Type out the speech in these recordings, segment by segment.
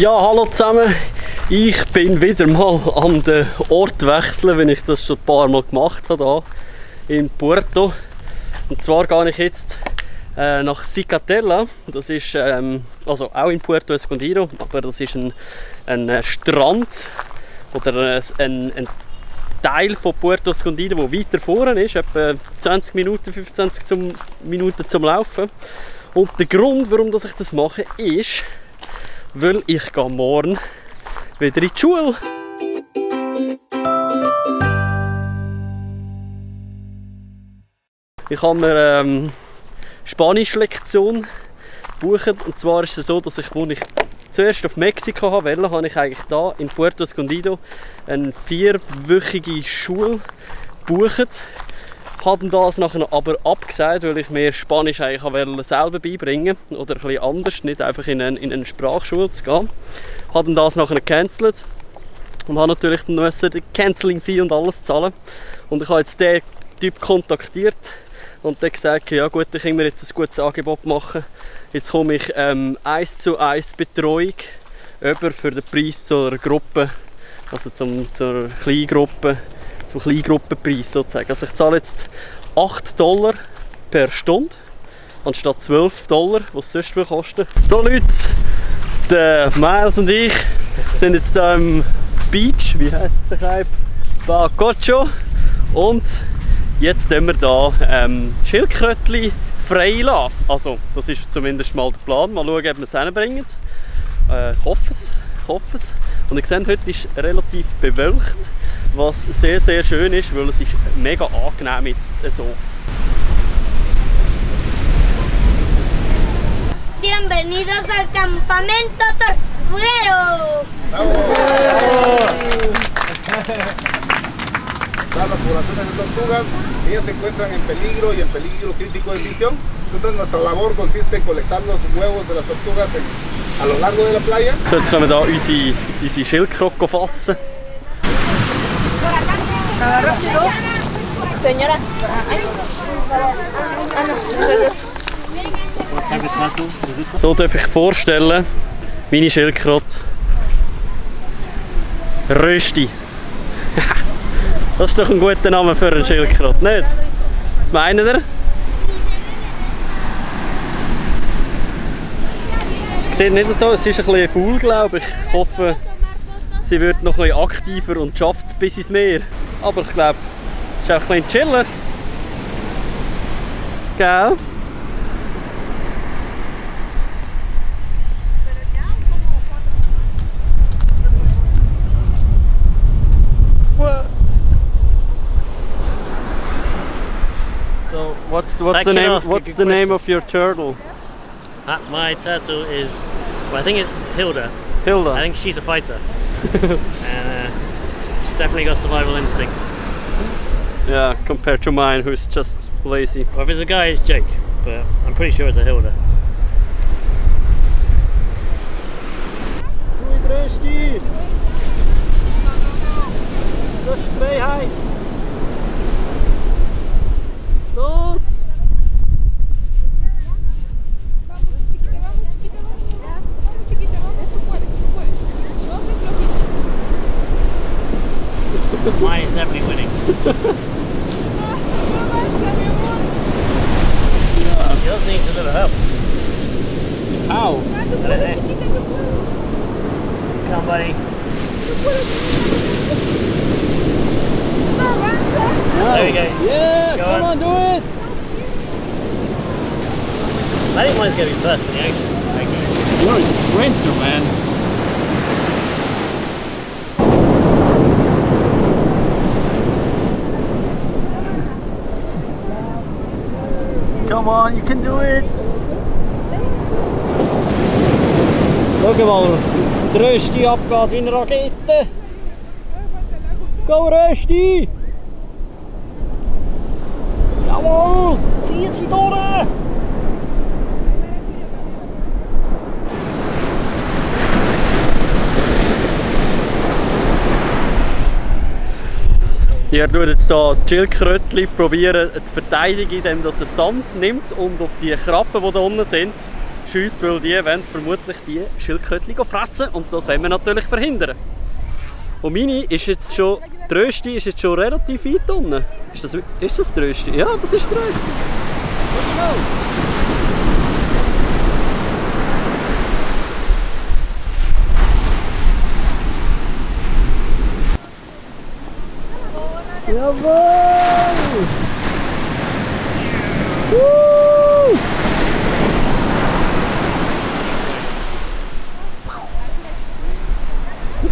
Ja, hallo zusammen. Ich bin wieder mal an den Ort wechseln, wenn ich das schon ein paar Mal gemacht habe, hier in Puerto. Und zwar gehe ich jetzt nach Zicatela. Das ist also auch in Puerto Escondido, aber das ist ein Strand oder ein Teil von Puerto Escondido, der weiter vorne ist, etwa 20 Minuten, 25 Minuten zum Laufen. Und der Grund, warum ich das mache, ist, weil ich morgen wieder in die Schule gehe. Ich habe mir eine Spanisch-Lektion gebucht. Und zwar ist es so, dass ich, als ich zuerst auf Mexiko wollte, habe ich eigentlich hier in Puerto Escondido eine vierwöchige Schule gebucht. Ich habe das nachher aber abgesagt, weil ich mir Spanisch eigentlich selber beibringen wollte. Oder etwas anders, nicht einfach in eine Sprachschule zu gehen. Ich habe das nachher gecancelt. Und habe natürlich die Canceling-Fee und alles zahlen. Und ich habe jetzt den Typ kontaktiert. Und dann gesagt, ja gut, ich kann mir jetzt ein gutes Angebot machen. Jetzt komme ich 1:1 Betreuung über für den Preis zur Gruppe, also zur Kleingruppe, zum Kleingruppenpreis sozusagen. Also ich zahle jetzt $8 per Stunde anstatt $12, was es sonst kostet. So Leute, der Miles und ich sind jetzt hier am Beach, wie heisst es eigentlich? Bacocho. Und jetzt lassen wir hier Schildkrötchen frei. Also, das ist zumindest mal der Plan. Mal schauen, ob wir es hinbringen. Ich hoffe es. Und ihr seht, heute ist relativ bewölkt, was sehr, sehr schön ist, weil es ist mega angenehm jetzt so. Bienvenidos al Campamento Tortuguero! Bravo. Las poblaciones de tortugas, ellas se encuentran en peligro y en peligro crítico de extinción. Entonces nuestra labor consiste en colectar los huevos de las tortugas a lo largo de la playa. So, jetzt können wir hier unsere Schildkröte fassen. Señora. So darf ich vorstellen, meine Schildkröte. Rösti. Das ist doch ein guter Name für einen Schildkröte, nicht? Was meint ihr? Sie sieht nicht so, es ist ein bisschen faul, glaube ich. Ich hoffe, sie wird noch ein bisschen aktiver und schafft es bis ins Meer. Aber ich glaube, es ist auch ein bisschen chiller. Gell? What's the name of your turtle? My turtle is, well, I think it's Hilda. Hilda. I think she's a fighter. And she's definitely got survival instinct. Yeah, compared to mine, who's just lazy. Well, if it's a guy, it's Jake, but I'm pretty sure it's a Hilda. Los! Mine is definitely winning. He does need a little help. Ow! Hello there. Come on, buddy. There he goes. Yeah, go come on, do it! I think mine's going to be first in the ocean. Okay. You're a sprinter, man. Come on, you can do it! Schau mal, der Rösti abgeht wie eine Rakete! Go Rösti! Jawohl! Zieh sie durch! Ihr probiert jetzt hier die Schildkrötchen zu verteidigen, indem er Sand nimmt und auf die Krabben, die da unten sind, geschießt, weil die wollen vermutlich die Schildkrötchen fressen und das wollen wir natürlich verhindern. Und meine ist jetzt schon, die Rösti ist jetzt schon relativ weit unten. Ist das die Rösti? Ja, das ist die Rösti. Jawohl!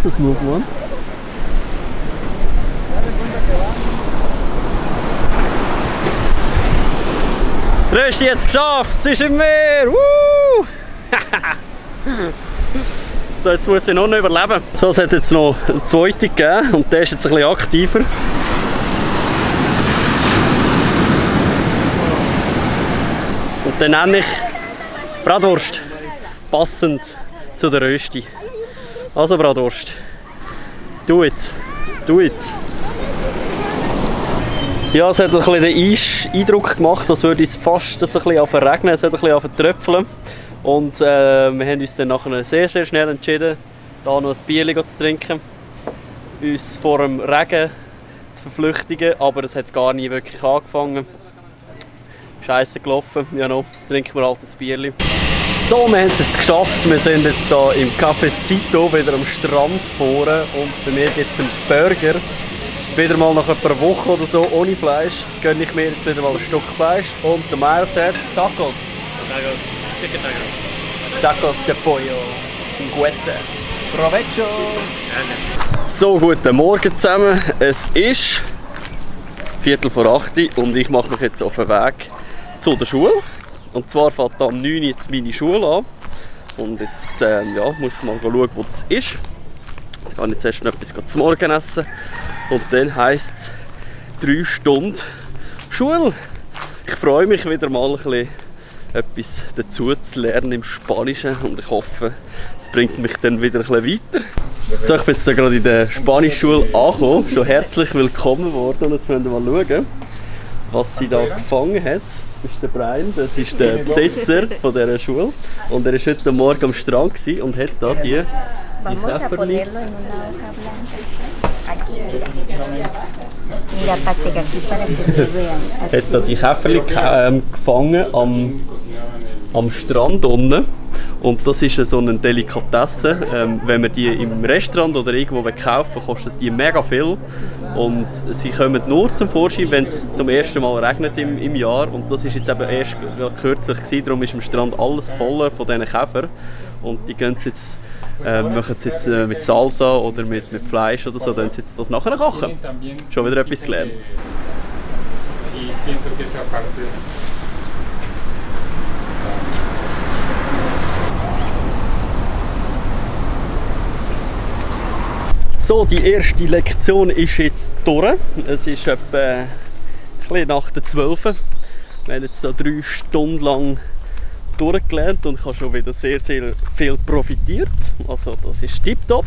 That's a smooth one. Rösti hat es geschafft! Sie ist im Meer! Woo! So, jetzt muss sie noch nicht überleben. So, es hat jetzt noch einen zweiten gegeben und der ist jetzt ein bisschen aktiver. Und den nenne ich Bratwurst, passend zu der Rösti. Also Bratwurst, do it, do it. Ja, es hat ein bisschen den Eindruck gemacht, als würde es fast ein bisschen regnen, es hat ein bisschen angefangen zu tröpfeln. Und wir haben uns dann nachher sehr, sehr schnell entschieden, hier noch ein Bierchen zu trinken, uns vor dem Regen zu verflüchtigen, aber es hat gar nie wirklich angefangen. Scheisse gelaufen, ja noch, jetzt trinken wir halt ein Bierchen. So, wir haben es jetzt geschafft. Wir sind jetzt hier im Café Sito, wieder am Strand vorne. Und bei mir gibt es einen Burger. Wieder mal nach etwa Woche oder so ohne Fleisch gönne ich mir jetzt wieder mal ein Stück Fleisch. Und der Meier sagt Tacos. Tacos. Chicken Tacos. Tacos de Pollo. Guete. Provecho. So, guten Morgen zusammen. Es ist 7:45 und ich mache mich jetzt auf den Weg zu der Schule. Und zwar fährt am 9 Uhr jetzt meine Schule an. Und jetzt ja, muss ich mal schauen, wo das ist. Ich kann jetzt erst noch etwas zum Morgen essen. Und dann heisst es 3 Stunden Schule. Ich freue mich wieder mal ein bisschen etwas dazu zu lernen im Spanischen. Und ich hoffe, es bringt mich dann wieder ein bisschen weiter. So, ich bin jetzt gerade in der Spanischschule angekommen. Schon herzlich willkommen worden. Und jetzt wollen wir mal schauen, was sie da gefangen hat. Das ist der Brian, das ist der Besitzer von dieser Schule. Und er war heute Morgen am Strand und hat hier die Säferli. Hat da die Käferli gefangen am Strand unten. Und das ist so eine Delikatesse. Wenn man die im Restaurant oder irgendwo kaufen, kostet die mega viel. Und sie kommen nur zum Vorschein, wenn es zum ersten Mal regnet im Jahr. Und das war jetzt eben erst kürzlich gewesen. Darum ist am Strand alles voll von diesen Käfern. Und die gehen jetzt, machen es jetzt mit Salsa oder mit Fleisch oder so, dann sie jetzt das nachher kochen. Schon wieder etwas gelernt. So, die erste Lektion ist jetzt durch. Es ist etwa ein bisschen nach der 12. Wir haben jetzt da 3 Stunden lang durchgelernt und ich habe schon wieder sehr, sehr viel profitiert. Also das ist tipptopp.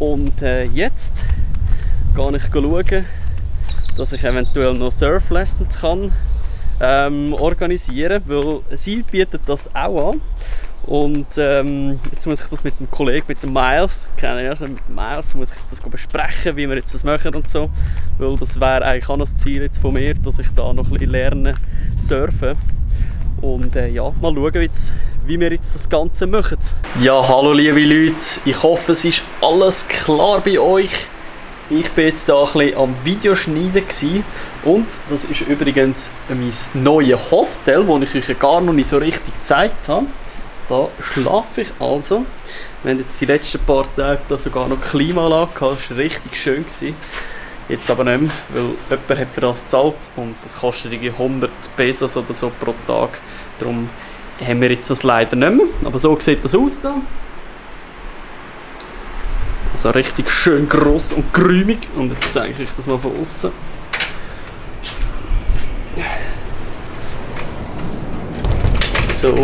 Und jetzt gehe ich schauen, dass ich eventuell noch Surf-Lessons kann, organisieren kann, weil sie bietet das auch an. Und jetzt muss ich das mit dem Kollegen, mit dem Miles, muss ich das besprechen, wie wir jetzt das machen und so. Weil das wäre eigentlich auch noch das Ziel jetzt von mir, dass ich da noch ein bisschen lerne surfen. Und ja, mal schauen, wie wir jetzt das Ganze machen. Ja, hallo liebe Leute, ich hoffe, es ist alles klar bei euch. Ich bin jetzt da ein bisschen am Videoschneiden gsi und das ist übrigens mein neues Hostel, das ich euch gar noch nicht so richtig gezeigt habe. Da schlafe ich also. Wir haben jetzt die letzten paar Tage da sogar noch Klimaanlage gehabt. Das war richtig schön. Jetzt aber nicht mehr, weil jemand hat für das gezahlt und das kostet 100 Pesos oder so pro Tag. Darum haben wir jetzt das leider nicht mehr. Aber so sieht das aus da. Also richtig schön gross und grümig. Und jetzt zeige ich euch das mal von außen. So.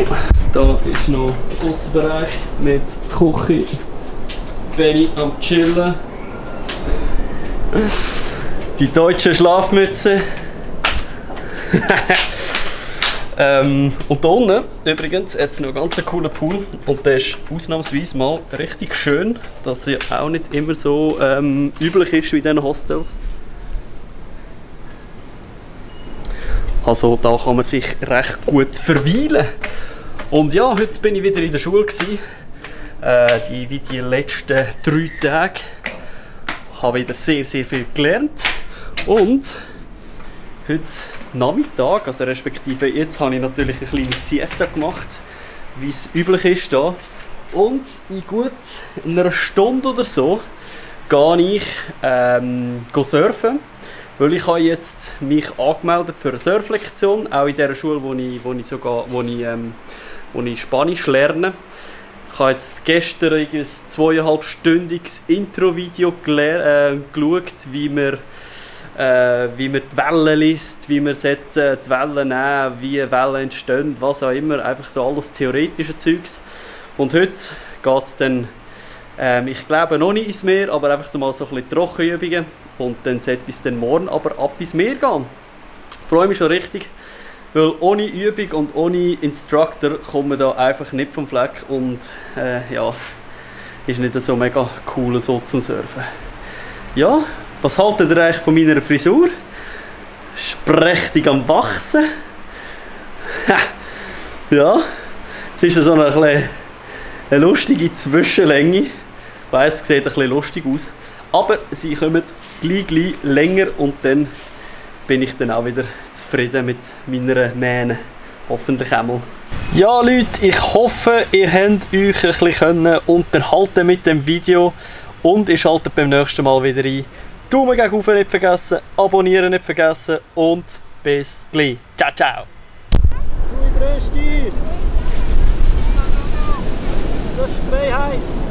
Da ist noch der Aussenbereich mit Küche, Benny am Chillen, die deutsche Schlafmütze Und da unten übrigens hat es noch einen ganz coolen Pool und der ist ausnahmsweise mal richtig schön, dass ja auch nicht immer so üblich ist wie in diesen Hostels. Also da kann man sich recht gut verweilen. Und ja, heute bin ich wieder in der Schule gewesen. Die letzten 3 Tage habe ich wieder sehr viel gelernt. Und heute Nachmittag, also respektive jetzt, habe ich natürlich eine kleine Siesta gemacht, wie es üblich ist da. Und in gut einer Stunde oder so gehe ich surfen. Weil ich habe jetzt mich angemeldet für eine Surflektion, auch in der Schule, wo ich Spanisch lerne. Ich habe jetzt gestern ein 2,5-stündiges Intro-Video geschaut, wie man die Wellen liest, wie man die Wellen nehmen, wie Wellen entstehen, was auch immer. Einfach so alles theoretische Zeugs. Und heute geht es dann, ich glaube noch nicht ins Meer, aber einfach so mal so ein bisschen Trockenübungen. Und dann sollte es dann morgen aber ab ins Meer gehen. Ich freue mich schon richtig, weil ohne Übung und ohne Instructor kommen wir da einfach nicht vom Fleck und ja, ist nicht so mega cool so zum Surfen. Ja, was haltet ihr eigentlich von meiner Frisur? Ist prächtig am Wachsen. Ja, jetzt ist das so eine lustige Zwischenlänge. Ich weiss, es sieht ein bisschen lustig aus. Aber sie kommen gleich länger und dann bin ich dann auch wieder zufrieden mit meiner Mähne. Hoffentlich einmal. Ja Leute, ich hoffe, ihr habt euch ein bisschen unterhalten mit dem Video und ihr schaltet beim nächsten Mal wieder ein. Daumen gegen hoch nicht vergessen, abonnieren nicht vergessen und bis gleich. Ciao, ciao! Gut, Rösti! Das ist Freiheit!